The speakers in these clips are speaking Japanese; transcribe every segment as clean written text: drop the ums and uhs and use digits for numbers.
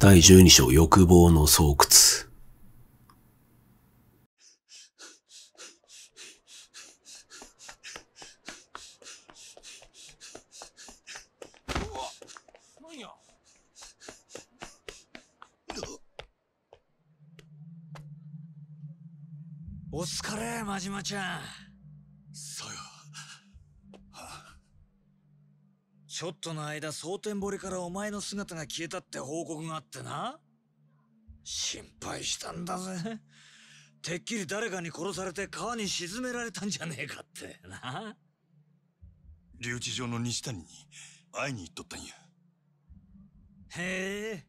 第12章欲望の巣窟。お疲れ、真島ちゃん。そうよ。ちょっとの間、蒼天堀からお前の姿が消えたって報告があってな。心配したんだぜ。てっきり誰かに殺されて川に沈められたんじゃねえかってな。留置場の西谷に会いに行っとったんや。へえ。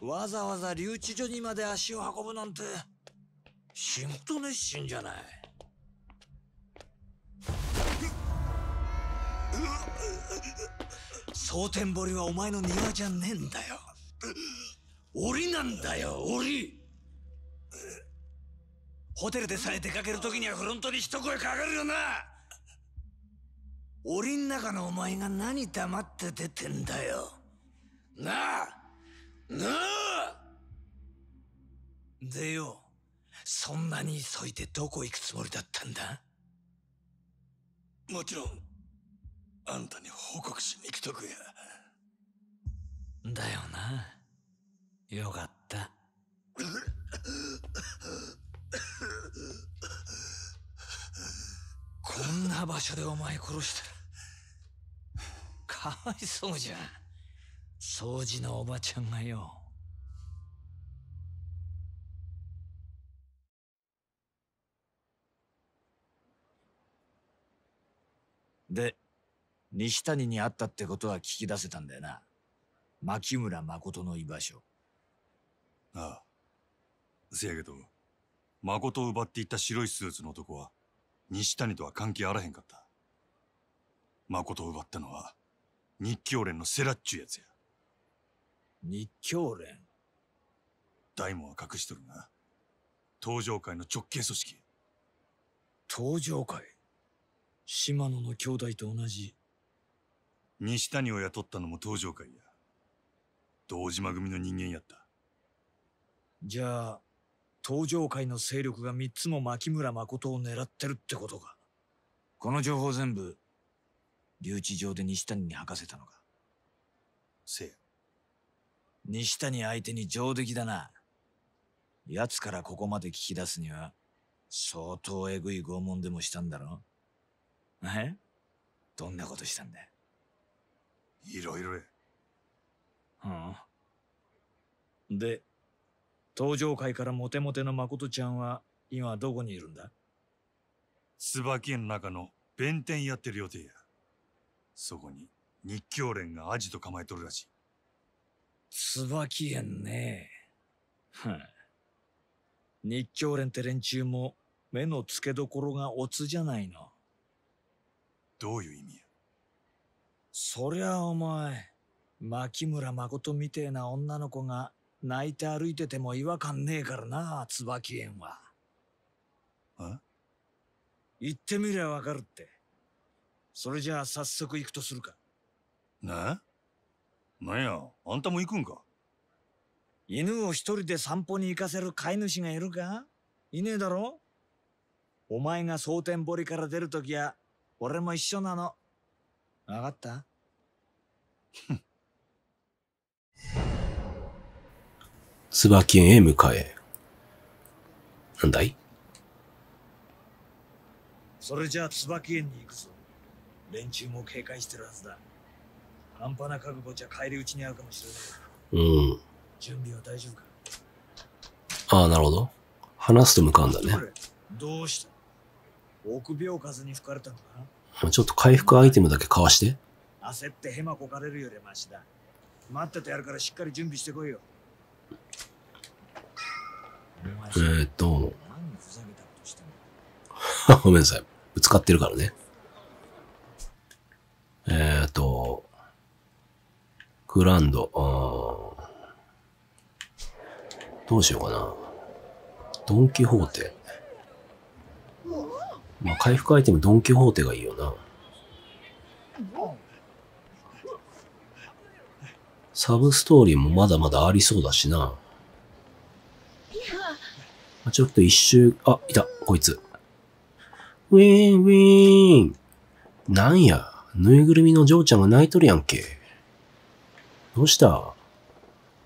わざわざ留置所にまで足を運ぶなんて、仕事熱心じゃない。蒼天堀はお前の庭じゃねえんだよ。檻なんだよ、檻。ホテルでさえ出かけるときにはフロントに一声かかるよな。檻ん中のお前が何黙って出てんだよ。なあなあ。でよ、そんなに急いでどこ行くつもりだったんだ？もちろんあんたに報告しに行くとこや。だよな。よかった。こんな場所でお前殺したらかわいそうじゃん。掃除のおばちゃんがよ。で、西谷に会ったってことは聞き出せたんだよな。牧村誠の居場所。ああ。せやけど、誠を奪っていった白いスーツの男は、西谷とは関係あらへんかった。誠を奪ったのは、日教連のセラっちゅうやつや。日教連？大門は隠しとるな。東上会の直系組織。東上会？島野の兄弟と同じ。西谷を雇ったのも東上会や。堂島組の人間やった。じゃあ、東上会の勢力が3つも牧村誠を狙ってるってことか。この情報全部、留置場で西谷に吐かせたのか。せや。西谷相手に上出来だな。奴からここまで聞き出すには、相当えぐい拷問でもしたんだろ。え？どんなことしたんだ？いろいろや。うん。で、東上界からモテモテの誠ちゃんは今どこにいるんだ？椿園の中の弁天やってる予定や。そこに日教連がアジト構えとるらしい。椿園ね。日教連って連中も目の付けどころがオツじゃないの。どういう意味や？そりゃお前、牧村誠みてえな女の子が泣いて歩いてても違和感ねえからな、椿園は。え？言ってみりゃわかるって。それじゃあ早速行くとするか。ねえ？なんや、あんたも行くんか？犬を一人で散歩に行かせる飼い主がいるか？いねえだろ？お前が蒼天堀から出るときや、俺も一緒なの。わかった？椿園へ向かえ。なんだい？それじゃあ椿園に行くぞ。連中も警戒してるはずだ。半端な覚悟じゃ帰り討ちに遭うかもしれない。うん。準備は大丈夫か？ああ、なるほど。話すと向かうんだね。どうした？臆病風に吹かれたのかな。ちょっと回復アイテムだけかわして。焦ってヘマこかれるよりマシだ。待っててやるからしっかり準備してこいよ。ごめんなさい。ぶつかってるからね。グランド、どうしようかな。ドンキホーテ。まあ回復アイテムドン・キホーテがいいよな。サブストーリーもまだまだありそうだしな。ちょっと一周、あ、いた、こいつ。ウィーン、ウィーン。なんや、ぬいぐるみの嬢ちゃんが泣いとるやんけ。どうした?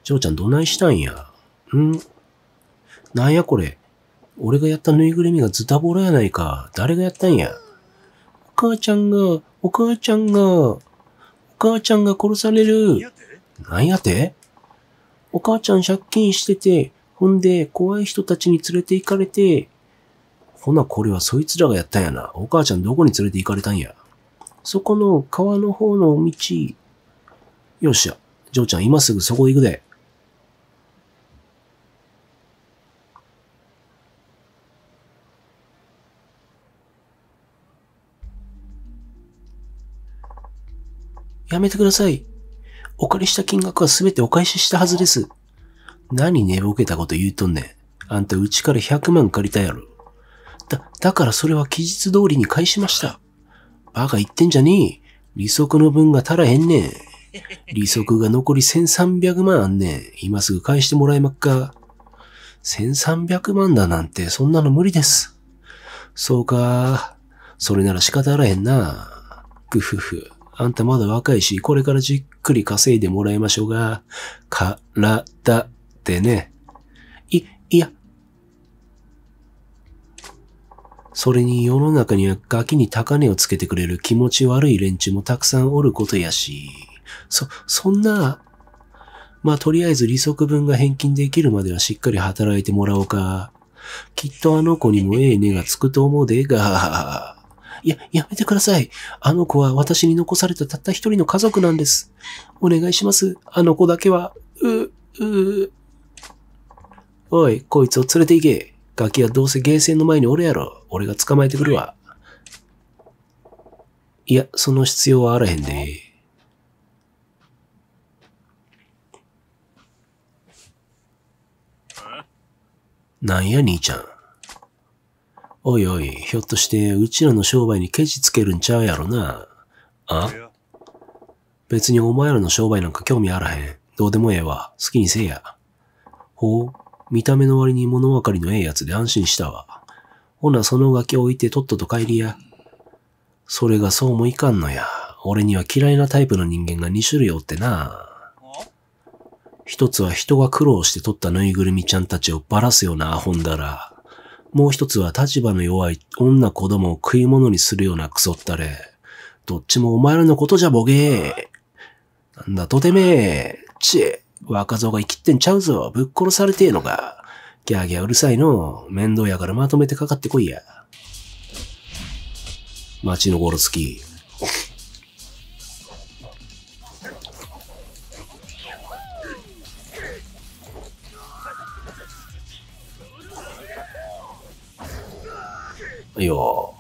嬢ちゃんどないしたんや。ん?なんやこれ。俺がやったぬいぐるみがズタボロやないか。誰がやったんや。お母ちゃんが殺される。なんやて?お母ちゃん借金してて、ほんで、怖い人たちに連れて行かれて、ほな、これはそいつらがやったんやな。お母ちゃんどこに連れて行かれたんや。そこの川の方の道。よっしゃ。嬢ちゃん、今すぐそこ行くで。やめてください。お借りした金額はすべてお返ししたはずです。何寝ぼけたこと言うとんねん。あんたうちから100万借りたやろ。だからそれは期日通りに返しました。バカ言ってんじゃねえ。利息の分が足らへんねん。利息が残り1300万あんねん。今すぐ返してもらえまっか。1300万だなんてそんなの無理です。そうか。それなら仕方あらへんな。ぐふふ。あんたまだ若いし、これからじっくり稼いでもらいましょうが、からだってね。いや。それに世の中にはガキに高値をつけてくれる気持ち悪い連中もたくさんおることやし、そんな、まあとりあえず利息分が返金できるまではしっかり働いてもらおうか。きっとあの子にもええ値がつくと思うでが、やめてください。あの子は私に残されたたった一人の家族なんです。お願いします。あの子だけは、おい、こいつを連れて行け。ガキはどうせゲーセンの前におるやろ。俺が捕まえてくるわ。いや、その必要はあらへんで。なんや、兄ちゃん。おいおい、ひょっとして、うちらの商売にケチつけるんちゃうやろな。あ?別にお前らの商売なんか興味あらへん。どうでもええわ。好きにせえや。ほう、見た目の割に物分かりのええやつで安心したわ。ほな、そのガキ置いてとっとと帰りや。それがそうもいかんのや。俺には嫌いなタイプの人間が2種類おってな。一つは人が苦労して取ったぬいぐるみちゃんたちをばらすようなアホんだら。もう一つは立場の弱い女子供を食い物にするようなクソったれ。どっちもお前らのことじゃボケー。なんだとてめえ。ちえ、若造が生きってんちゃうぞ。ぶっ殺されてえのか。ギャーギャーうるさいの。面倒やからまとめてかかってこいや。町のゴロつき。よ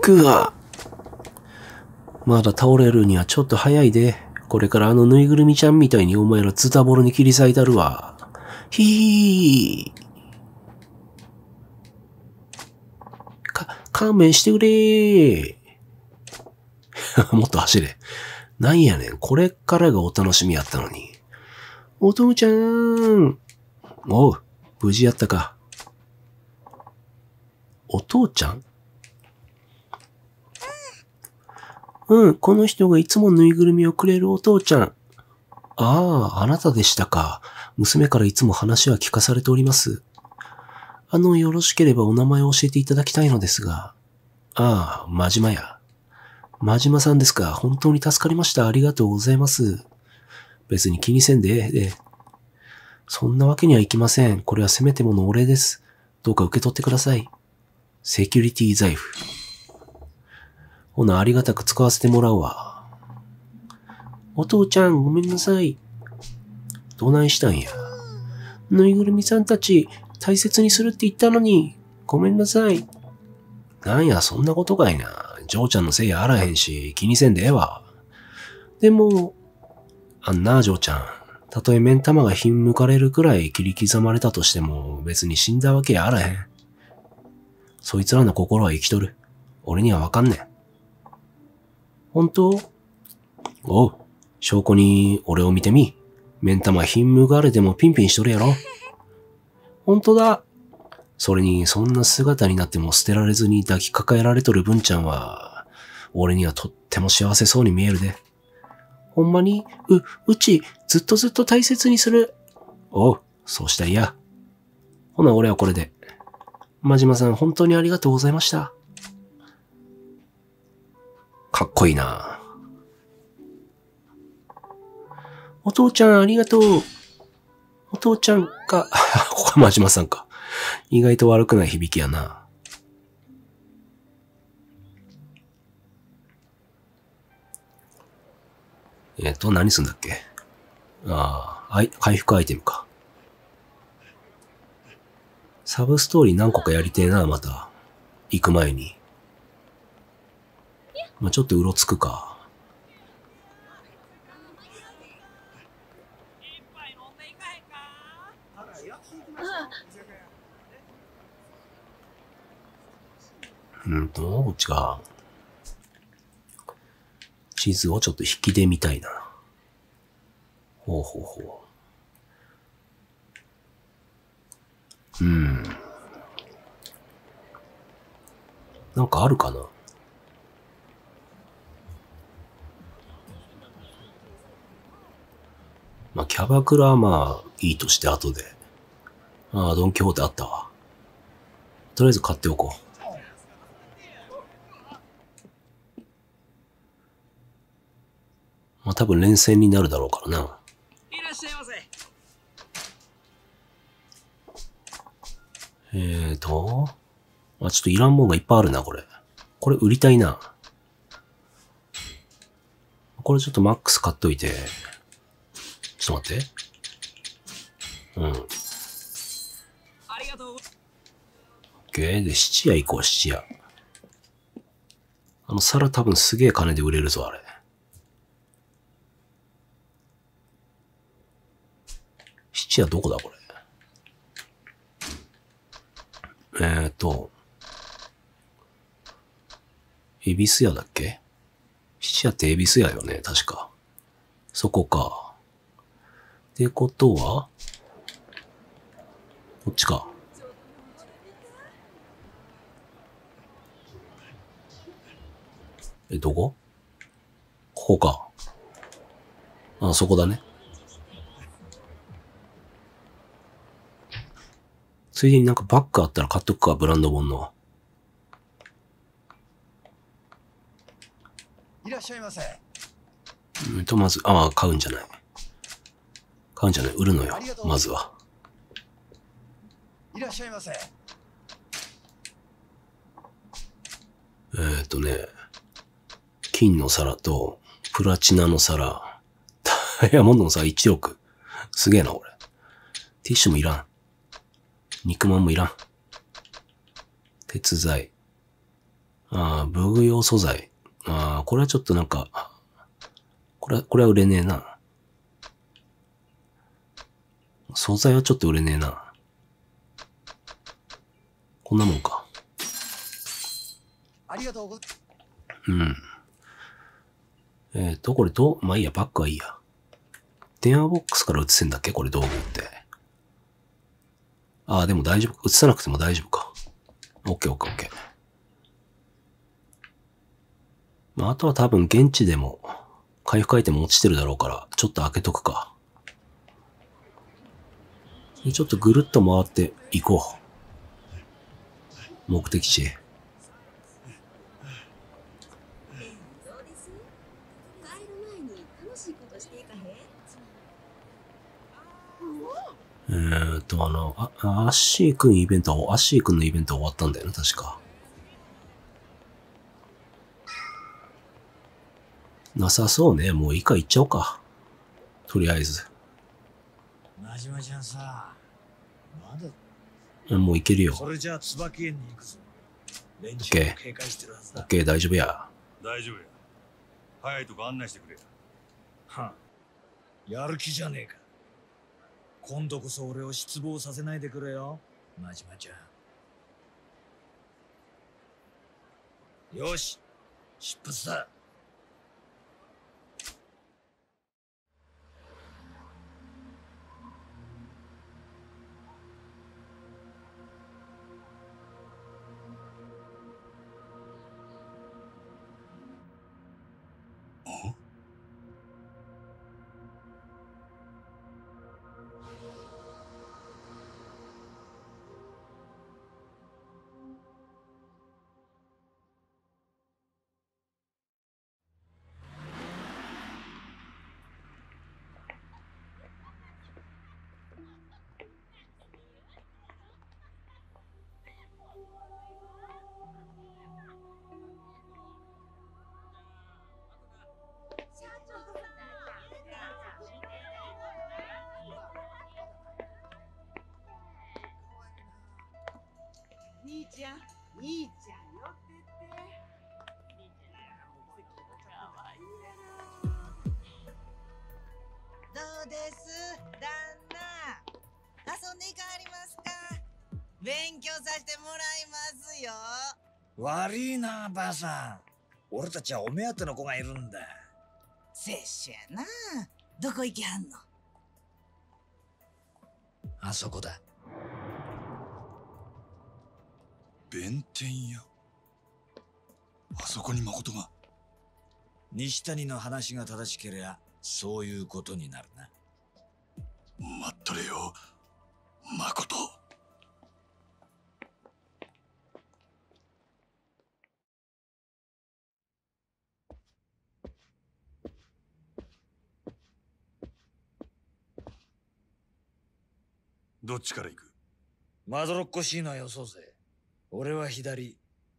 くわ。まだ倒れるにはちょっと早いで。これからあのぬいぐるみちゃんみたいにお前らズタボロに切り裂いたるわ。ひー。勘弁してくれー。もっと走れ。なんやねん。これからがお楽しみやったのに。お父ちゃん。おう、無事やったか。お父ちゃん?うん、この人がいつもぬいぐるみをくれるお父ちゃん。ああ、あなたでしたか。娘からいつも話は聞かされております。よろしければお名前を教えていただきたいのですが。ああ、真島や。真島さんですか。本当に助かりました。ありがとうございます。別に気にせんでええ。そんなわけにはいきません。これはせめてものお礼です。どうか受け取ってください。セキュリティ財布。ほな、ありがたく使わせてもらうわ。お父ちゃん、ごめんなさい。どないしたんや。ぬいぐるみさんたち、大切にするって言ったのに、ごめんなさい。なんや、そんなことかいな。嬢ちゃんのせいやあらへんし、気にせんでええわ。でも、あんな、嬢ちゃん。たとえ目ん玉がひんむかれるくらい切り刻まれたとしても、別に死んだわけやあらへん。そいつらの心は生きとる。俺にはわかんねえ。本当？おう。証拠に俺を見てみ。目ん玉ひんむがれてもピンピンしとるやろ。本当だ。それに、そんな姿になっても捨てられずに抱きかかえられとる文ちゃんは、俺にはとっても幸せそうに見えるで。ほんまに、うち、ずっとずっと大切にする。おう、そうしたいや。ほな、俺はこれで。真島さん、本当にありがとうございました。かっこいいな。お父ちゃん、ありがとう。お父ちゃんか、ここは真島さんか。意外と悪くない響きやな。何すんだっけ？ああ、回復アイテムか。サブストーリー何個かやりてえな、また。行く前に。まあ、ちょっとうろつくか。こっちが、地図をちょっと引きで見たいな。ほうほうほう。なんかあるかな。まあ、キャバクラはまあ、いいとして後で。ああ、ドンキホーテあったわ。とりあえず買っておこう。まあ多分連戦になるだろうからな。いらっしゃいませ。あ、ちょっといらんもんがいっぱいあるな、これ。これ売りたいな。これちょっとマックス買っといて。ちょっと待って。ありがとう。オッケー。で、質屋行こう、質屋。皿多分すげえ金で売れるぞ、あれ。質屋どこだこれ。恵比寿屋だっけ？質屋って恵比寿屋よね、確か。そこか。ってことはこっちか。どこ？ここか。あ、そこだね。ついでになんかバッグあったら買っとくか、ブランド本の。いらっしゃいませ。まず、買うんじゃない。売るのよ、まずは。いらっしゃいませ。金の皿と、プラチナの皿、ダイヤモンドの皿1億。すげえな、これ。ティッシュもいらん。肉まんもいらん。鉄材。武具用素材。これはちょっとなんか、これは売れねえな。素材はちょっと売れねえな。こんなもんか。ありがとうございます。これまあいいや、バッグはいいや。電話ボックスから映せんだっけ？これ道具って。ああ、でも大丈夫。映さなくても大丈夫か。オッケー。まあ、あとは多分現地でも、回復アイテム落ちてるだろうから、ちょっと開けとくか。で、ちょっとぐるっと回っていこう。目的地。アッシーくんのイベントは終わったんだよね、確か。なさそうね。もう以下行っちゃおうか。とりあえず。まじまちゃんさ、まだもう行けるよ。それじゃあ、椿園に行くぞ。連中を警戒してるはずだ。オッケー、大丈夫や。早いとこ案内してくれ。やる気じゃねえか。今度こそ俺を失望させないでくれよ、真島ちゃん。よし、出発だ。兄ちゃんよって。どうです、旦那。遊んでいかれますか。勉強させてもらいますよ。悪いな、ばあさん。俺たちはお目当ての子がいるんだ。せっしゃな。どこ行きはんの。あそこだ。弁天屋。あそこに誠が。西谷の話が正しけりゃそういうことになるな。待っとれよ誠。どっちから行く。まどろっこしいのはよそうぜ。俺は左、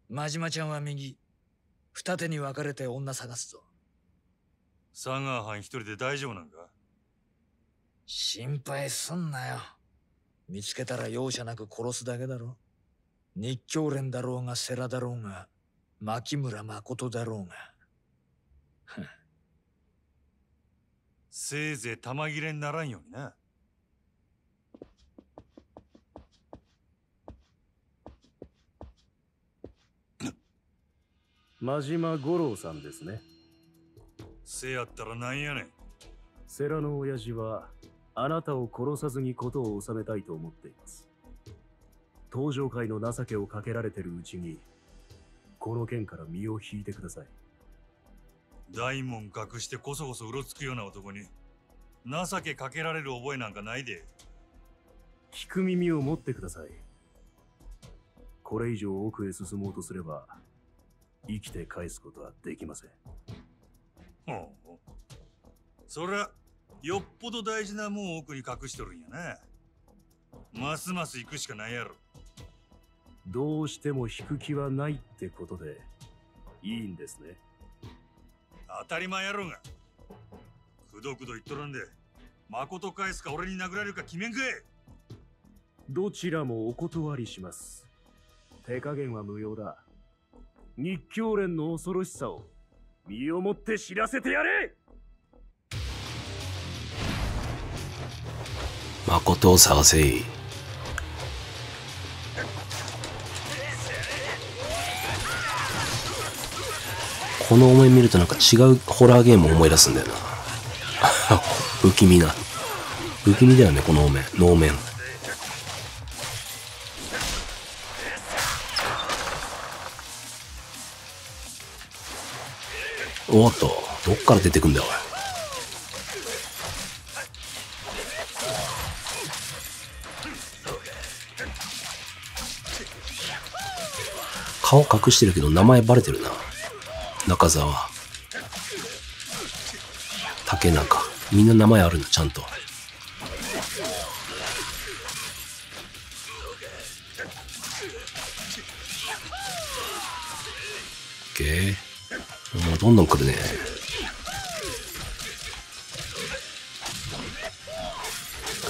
真島ちゃんは右。二手に分かれて女探すぞ。佐賀藩一人で大丈夫なんか。心配すんなよ。見つけたら容赦なく殺すだけだろ。日教連だろうが世良だろうが牧村誠だろうがせいぜい玉切れにならんようにな。真島五郎さんですね。せやったらなんやねん。世良の親父はあなたを殺さずに事を収めたいと思っています。東条会の情けをかけられてるうちにこの件から身を引いてください。大門隠してこそこそうろつくような男に情けかけられる覚えなんかないで。聞く耳を持ってください。これ以上奥へ進もうとすれば生きて返すことはできません。ほう、そりゃよっぽど大事なもんを奥に隠しとるんやな。ますます行くしかないやろ。どうしても引く気はないってことでいいんですね。当たり前やろうが。くどくど言っとるんで誠返すか俺に殴られるか決めんかい。どちらもお断りします。手加減は無用だ。日教連の恐ろしさを身をもって知らせてやれ。誠を探せ。この思い見るとなんか違うホラーゲームを思い出すんだよな不気味な。不気味だよねこの能面。おっと、どっから出てくんだよおい。顔隠してるけど名前バレてるな。中澤、竹中、みんな名前あるんだちゃんと。OK、もうどんどん来るね。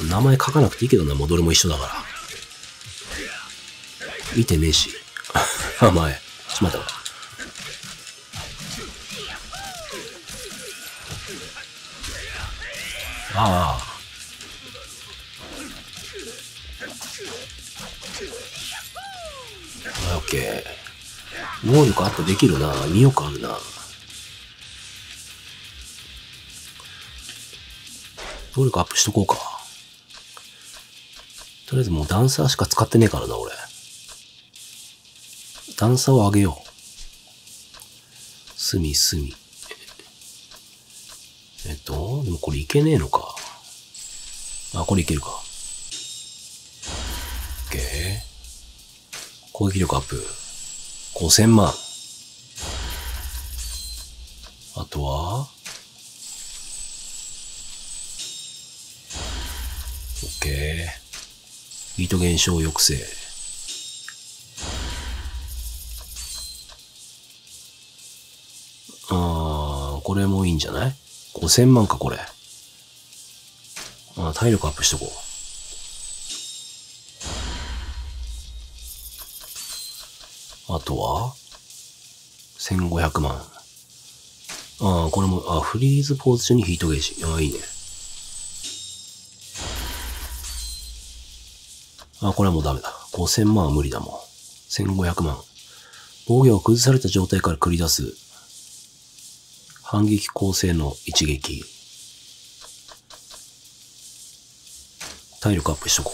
名前書かなくていいけどな、もうどれも一緒だから。見てねえし名前しまったわ。ああ、オッケー。能力アップできるな。2億あるな。能力アップしとこうか。とりあえずもうダンサーしか使ってねえからな、俺。ダンサーを上げよう。隅。でもこれいけねえのか。あ、これいけるか。OK。攻撃力アップ。5000万。あとは ?OK。ビート減少抑制。これもいいんじゃない ?5000 万か、これ。あ、体力アップしとこう。あとは ?1500 万。ああ、これも、あ、フリーズポーズ中にヒートゲージ。ああ、いいね。ああ、これはもうダメだ。5000万は無理だもん。1500万。防御を崩された状態から繰り出す。反撃構成の一撃。体力アップしとこ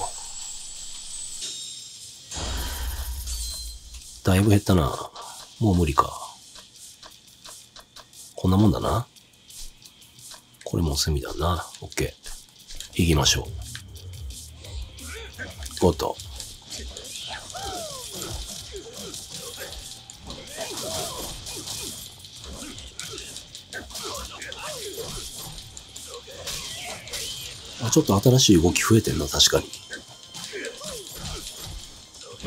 う。だいぶ減ったな。もう無理か。こんなもんだな。これも隅だな。OK。行きましょう。おっと。あ、ちょっと新しい動き増えてんな、確かに。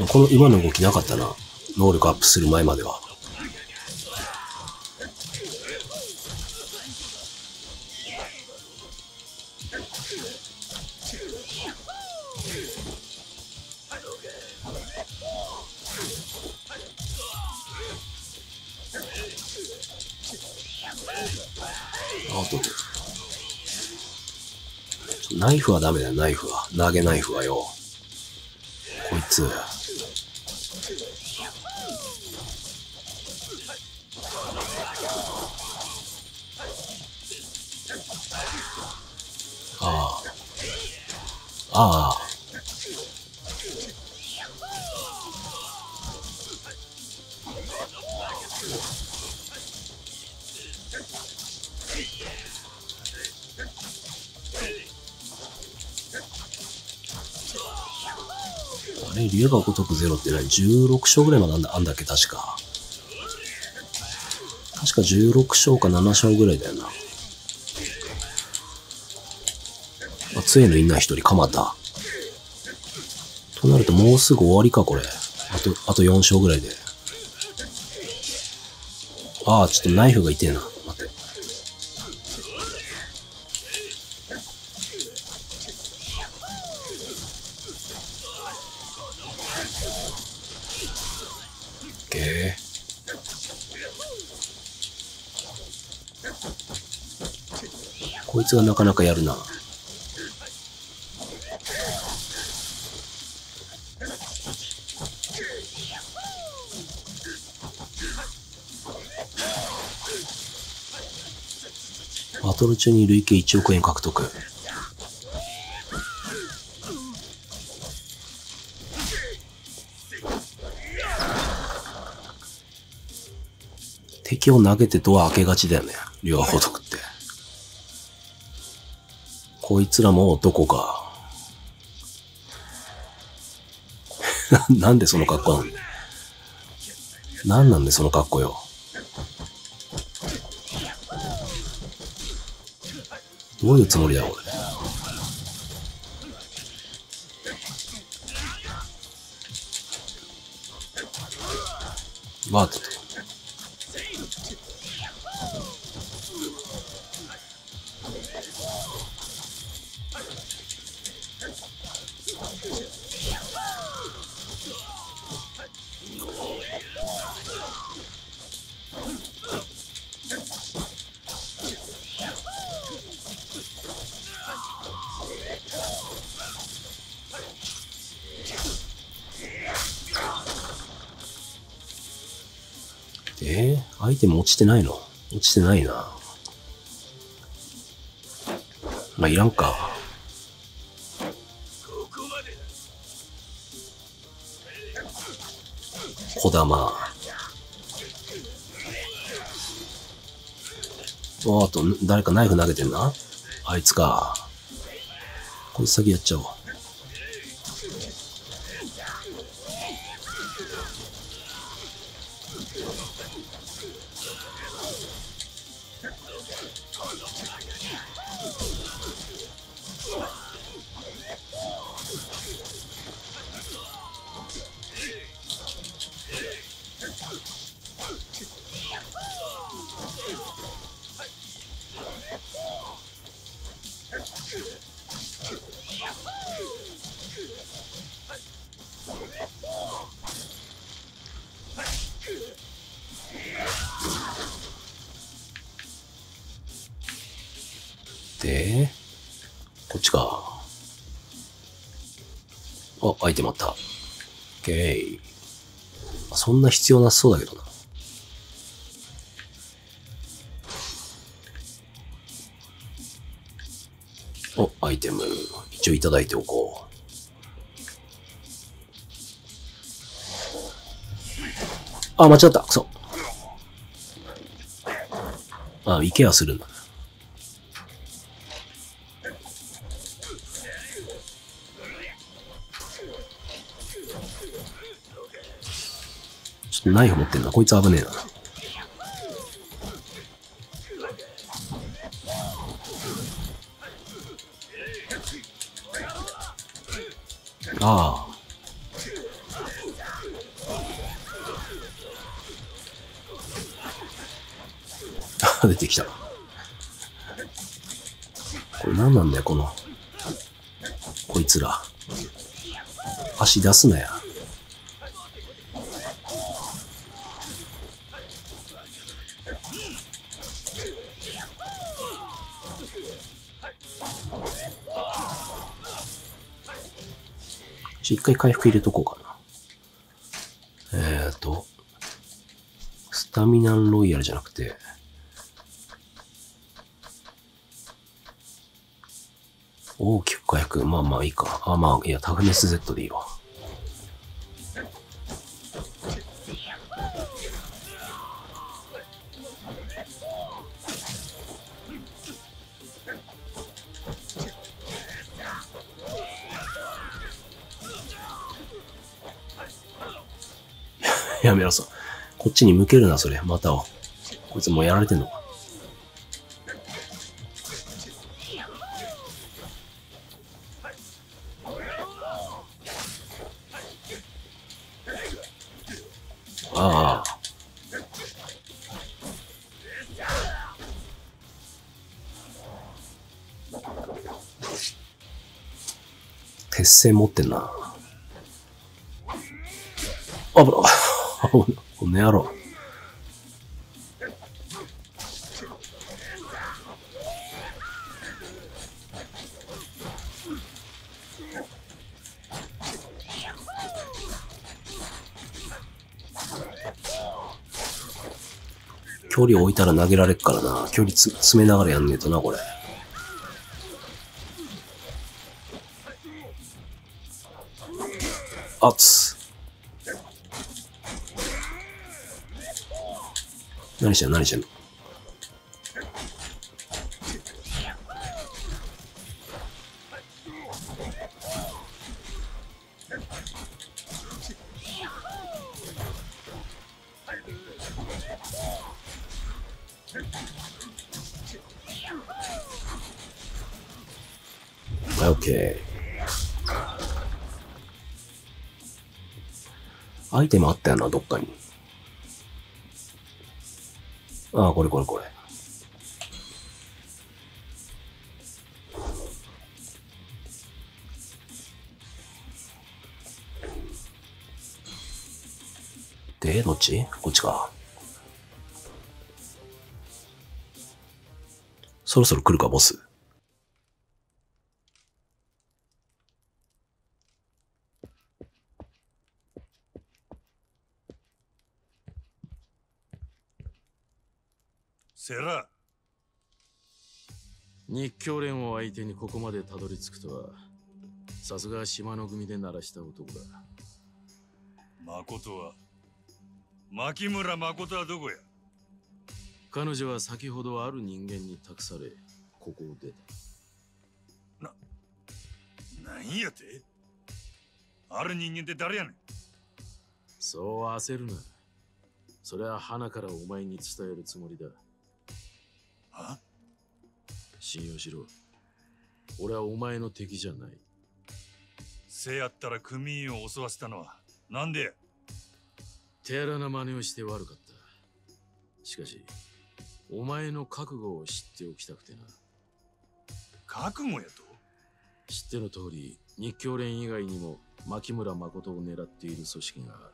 この今の動きなかったな。能力アップする前までは。あとナイフはダメだよ、ナイフは。投げナイフはよ。こいつ。ああ。あれ、竜が如くゼロって何 ?16 勝ぐらいまであんだっけ確か。確か16勝か7勝ぐらいだよな。杖のインナー一人かまった。となるともうすぐ終わりか、これ。あと4勝ぐらいで。ああ、ちょっとナイフが痛えな。待って。こいつがなかなかやるな。バトル中に累計1億円獲得。敵を投げてドア開けがちだよね、竜が如くって。こいつらもどこかなんでその格好なんだ。何なんでその格好よ。どういうつもりだ、これ。バートと。アイテム落ちてないの？落ちてないな。まあ、いらんか。小玉。あと、誰かナイフ投げてんな。あいつか。こいつ先やっちゃおう。で、こっちか。あ、アイテムあった。オッケー。そんな必要なそうだけどな。お、アイテム。一応いただいておこう。あ、間違った。くそ。あ、いけはするんだ。ナイフ持ってんな。こいつ危ねえな。ああ。出てきた。これ何なんだよ、この。こいつら。足出すなや。一回回復入れとこうかな。スタミナンロイヤルじゃなくて、大きく回復。まあまあいいか。あ、まあ、いや、タフネス Z でいいわ。やめろそう。こっちに向けるな、それ。またを。こいつもうやられてんのか。ああ。鉄製持ってんな。あぶら。この野郎。距離を置いたら投げられっからな。距離詰めながらやんねえとな、これ。あっつ。何してんの？何してんの？はい、OK。アイテムあったよな、どっかに。ああ、これこれこれ。で、どっち？こっちか。そろそろ来るか、ボス。セラ、日教連を相手にここまでたどり着くとは、さすが島の組で鳴らした男だ。誠は、牧村誠はどこや？彼女は先ほどある人間に託され、ここを出た。なんやて？ある人間って誰やねん？そう焦るな。それは花からお前に伝えるつもりだ。は？信用しろ。俺はお前の敵じゃない。せやったら組員を襲わせたのはなんで？手荒な真似をして悪かった。しかし、お前の覚悟を知っておきたくてな。覚悟やと？知っての通り、日教連以外にも牧村誠を狙っている組織がある。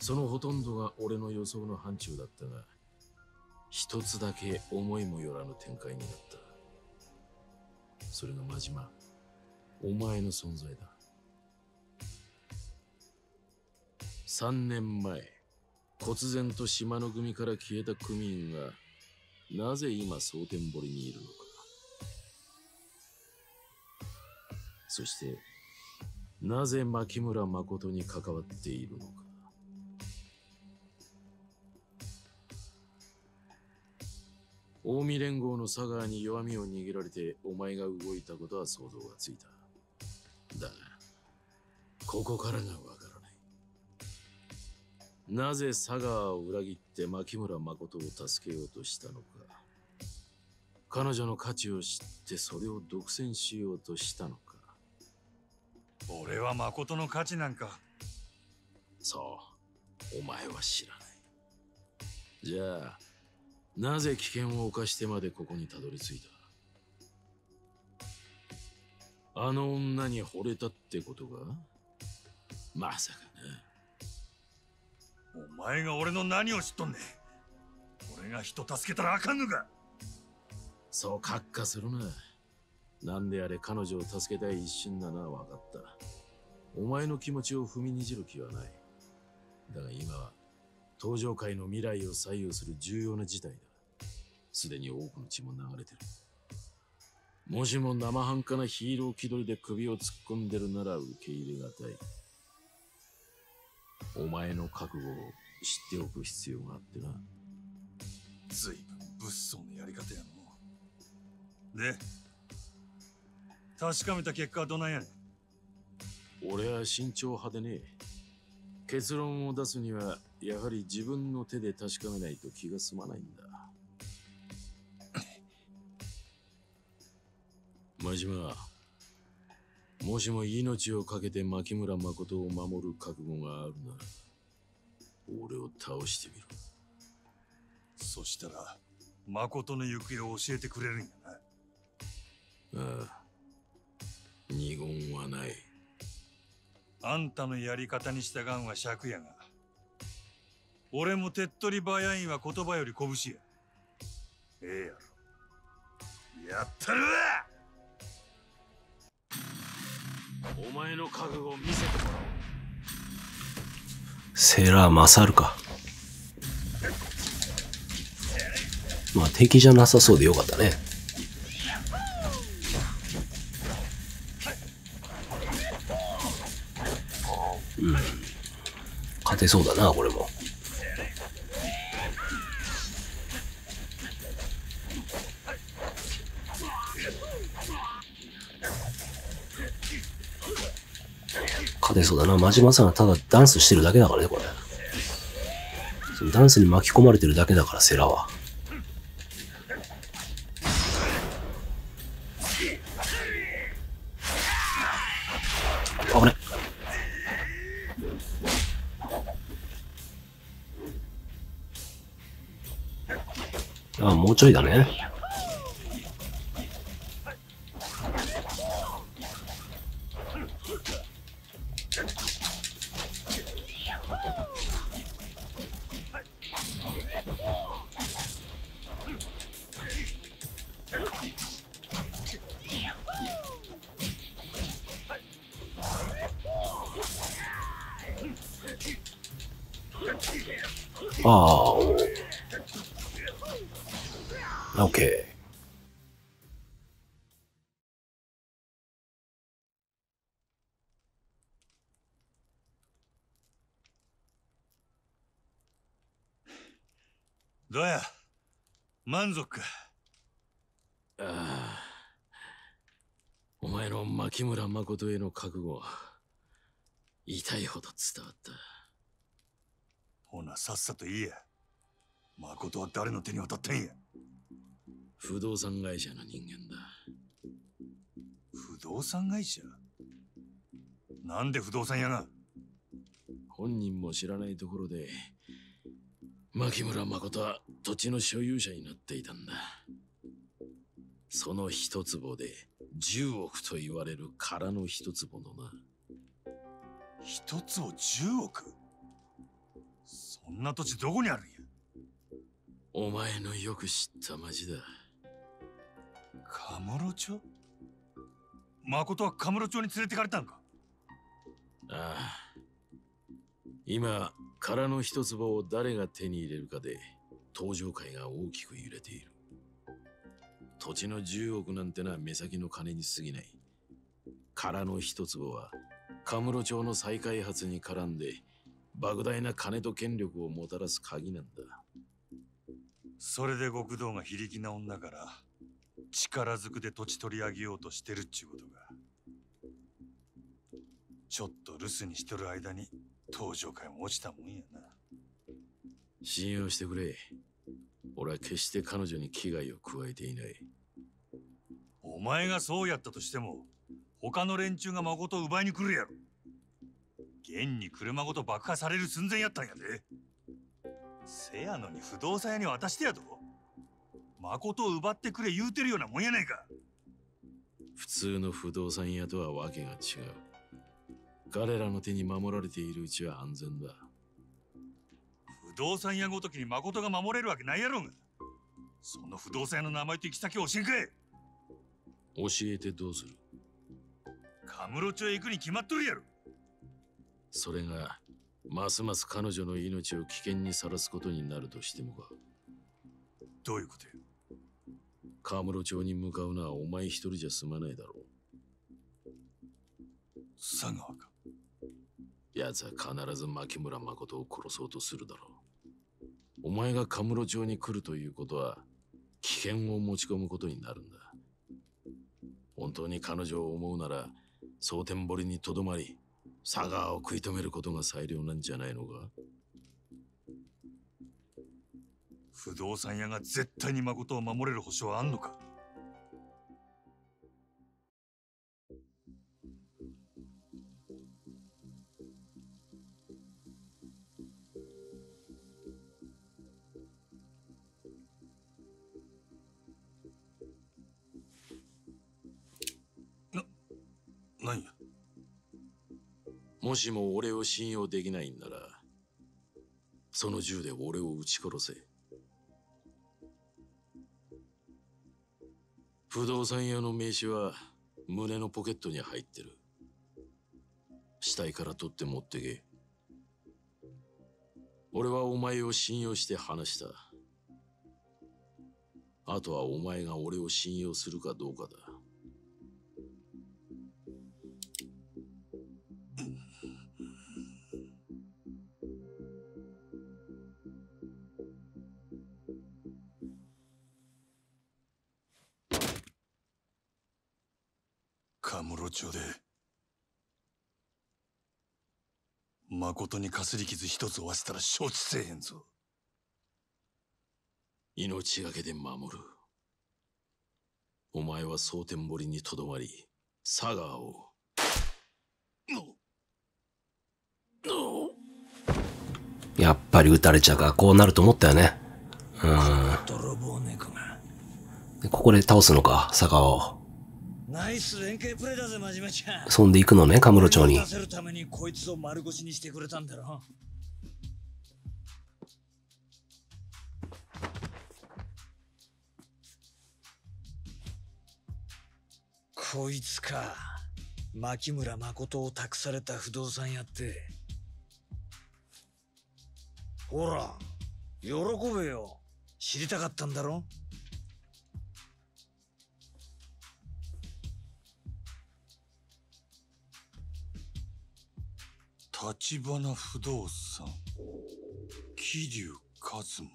そのほとんどが俺の予想の範疇だったが、一つだけ思いもよらぬ展開になった。それが真島、お前の存在だ。3年前、忽然と島の組から消えた組員がなぜ今蒼天堀にいるのか。そしてなぜ牧村誠に関わっているのか。近江連合の佐川に弱みを握られてお前が動いたことは想像がついた。だがここからがわからない。なぜ佐川を裏切って牧村誠を助けようとしたのか。彼女の価値を知ってそれを独占しようとしたのか。俺は誠の価値なんか。そう、お前は知らない。じゃあなぜ危険を冒してまでここにたどり着いた。あの女に惚れたってことか。まさかな。お前が俺の何を知っとんねん。俺が人助けたらあかんのか。そうカッカするな。なんであれ彼女を助けたい一心なのは分かった。お前の気持ちを踏みにじる気はない。だが今は東上界の未来を左右する重要な事態だ。すでに多くの血も流れてる。もしも生半可なヒーロー気取りで首を突っ込んでるなら受け入れがたい。お前の覚悟を知っておく必要があってな。ずいぶん物騒なやり方やの。で、確かめた結果はどないやねん。俺は慎重派でね。結論を出すにはやはり自分の手で確かめないと気が済まないんだ。真島、もしも命を懸けて牧村誠を守る覚悟があるなら、俺を倒してみろ。そしたら、誠の行方を教えてくれるんやな。ああ、二言はない。あんたのやり方に従うは尺やが。俺も手っ取り早いんは言葉より拳や。ええやろ。やったるわ。お前の覚悟を見せてもらおう。セラー勝るか。まあ敵じゃなさそうでよかったね。うん。勝てそうだな、これも。勝てそうだな。真島さんがただダンスしてるだけだからね、これ。そのダンスに巻き込まれてるだけだから、セラは。危ない。ああ、もうちょいだね。ああ。OK。どうや、満足か。ああ、お前の牧村誠への覚悟は痛いほど伝わった。ほなさっさと言えや、誠は誰の手に渡ったんや。不動産会社の人間だ。不動産会社？なんで不動産屋が？本人も知らないところで牧村誠は土地の所有者になっていたんだ。その一坪で10億と言われる空の一坪のな。一坪10億？そんな土地どこにあるんや。お前のよく知った町だ。カムロ町？誠はカムロ町に連れてかれたんか？ああ。今、空の一坪を誰が手に入れるかで、登場界が大きく揺れている。土地の10億なんてのは目先の金に過ぎない。空の一坪は、カムロ町の再開発に絡んで、莫大な金と権力をもたらす鍵なんだ。それで極道が非力な女から、力ずくで土地取り上げようとしてるっちゅうことが。ちょっと留守にしとる間に、登場界も落ちたもんやな。信用してくれ。俺は決して彼女に危害を加えていない。お前がそうやったとしても、他の連中が誠を奪いに来るやろ。現に車ごと爆破される寸前やったんやで。せやのに不動産屋に渡してやと。誠を奪ってくれ言うてるようなもんやないか。普通の不動産屋とはわけが違う。彼らの手に守られているうちは安全だ。不動産屋ごときに誠が守れるわけないやろうが。その不動産屋の名前と行き先を教えんかい。教えてどうする？カムロ町へ行くに決まっとるやろ。それがますます彼女の命を危険にさらすことになるとしてもか。どういうことよ。カムロ町に向かうのはお前一人じゃ済まないだろう。佐川か。奴は必ず牧村誠を殺そうとするだろう。お前がカムロ町に来るということは危険を持ち込むことになるんだ。本当に彼女を思うなら蒼天堀にとどまり、佐川を食い止めることが最良なんじゃないのか。不動産屋が絶対に誠を守れる保証はあんのか。何や。もしも俺を信用できないんなら、その銃で俺を撃ち殺せ。不動産屋の名刺は胸のポケットに入ってる。死体から取って持ってけ。俺はお前を信用して話した。あとはお前が俺を信用するかどうかだ。カムロ町で誠にかすり傷一つ負わせたら承知せえへんぞ。命がけで守る。お前は蒼天堀にとどまり、佐川を。やっぱり撃たれちゃうからこうなると思ったよね。ここで倒すのか、佐川を。ナイス連携プレーだぜ、真島ちゃん。そんで行くのね、カムロ町に。出せるためにこいつを丸腰にしてくれたんだろ。こいつか、牧村誠を託された不動産屋って。ほら、喜べよ。知りたかったんだろ。立花不動産、桐生一馬。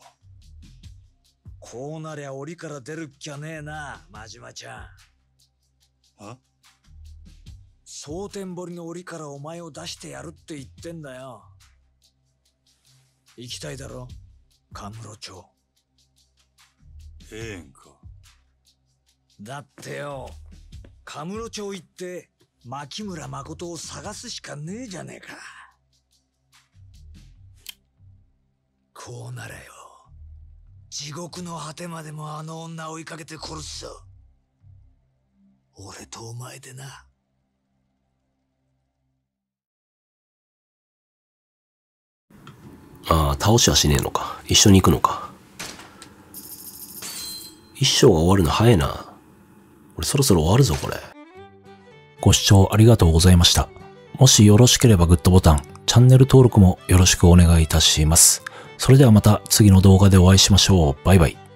こうなりゃ檻から出るっきゃねえな、真島ちゃん。あ？蒼天堀の檻からお前を出してやるって言ってんだよ。行きたいだろ、神室町。ええんか。だってよ、神室町行って牧村誠を探すしかねえじゃねえか。こうならよ、地獄の果てまでもあの女追いかけて殺すぞ。俺とお前でな。ああ、倒しはしねえのか。一緒に行くのか。一章が終わるの早いな。俺そろそろ終わるぞ、これ。ご視聴ありがとうございました。もしよろしければグッドボタン、チャンネル登録もよろしくお願いいたします。それではまた次の動画でお会いしましょう。バイバイ。